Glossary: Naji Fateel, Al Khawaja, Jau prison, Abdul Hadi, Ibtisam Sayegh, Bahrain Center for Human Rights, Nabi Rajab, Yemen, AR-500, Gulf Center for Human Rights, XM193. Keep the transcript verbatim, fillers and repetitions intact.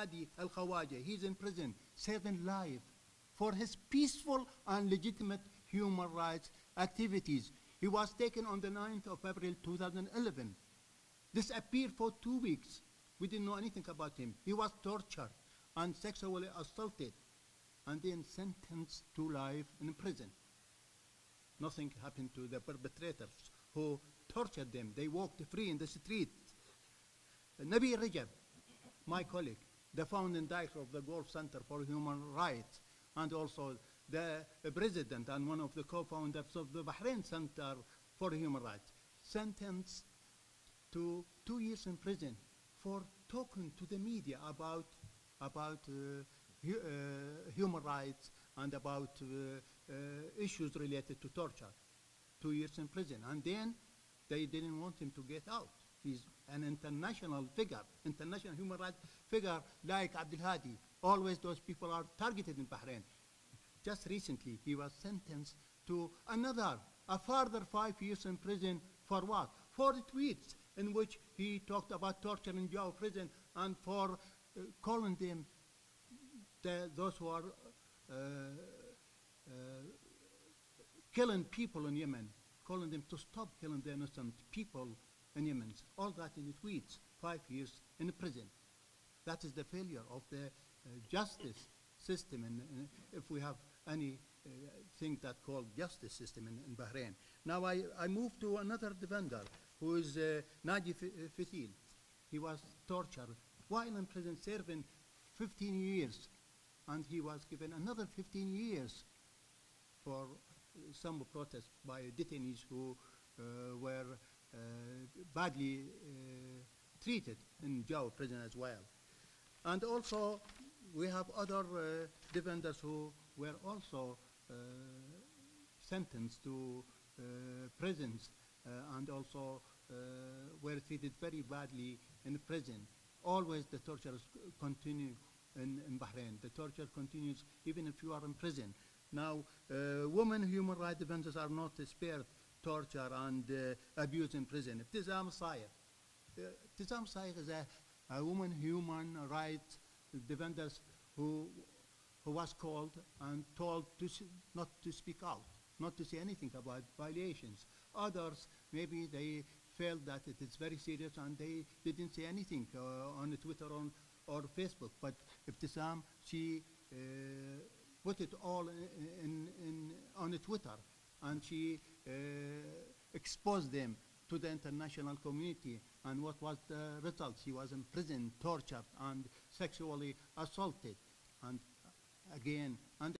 Hadi Al Khawaja, he's in prison, saving life for his peaceful and legitimate human rights activities. He was taken on the ninth of April two thousand eleven, disappeared for two weeks. We didn't know anything about him. He was tortured and sexually assaulted and then sentenced to life in prison. Nothing happened to the perpetrators who tortured them. They walked free in the street. Nabi Rajab, my colleague, the founding director of the Gulf Center for Human Rights, and also the president and one of the co-founders of the Bahrain Center for Human Rights, sentenced to two years in prison for talking to the media about, about uh, hu uh, human rights and about uh, uh, issues related to torture. Two years in prison, and then they didn't want him to get out. He's an international figure, international human rights figure like Abdul Hadi. Always those people are targeted in Bahrain. Just recently, he was sentenced to another, a further five years in prison for what? For the tweets in which he talked about torture in Jau prison and for uh, calling them the, those who are uh, uh, killing people in Yemen, calling them to stop killing the innocent people in Yemen. All that in the tweets, five years in prison. That is the failure of the uh, justice system, and uh, if we have any uh, thing that called justice system in, in Bahrain. Now I, I move to another defender, who is uh, Naji Fateel. He was tortured while in prison, serving fifteen years, and he was given another fifteen years for uh, some protests by detainees who uh, were uh, badly uh, treated in Jau prison as well. And also, we have other uh, defenders who were also uh, sentenced to uh, prisons uh, and also uh, were treated very badly in prison. Always the tortures continue in, in Bahrain. The torture continues even if you are in prison. Now, uh, women human rights defenders are not spared torture and uh, abuse in prison. Ibtisam Sayegh. Ibtisam Sayegh is a, a woman human rights defenders who, who was called and told to not to speak out, not to say anything about violations. Others, maybe they felt that it is very serious and they didn't say anything uh, on Twitter on, or Facebook. But Ibtisam, she uh, put it all in, in, in, on Twitter, and she uh, exposed them to the international community. And what was the result? She was in prison, tortured, and sexually assaulted, and again, and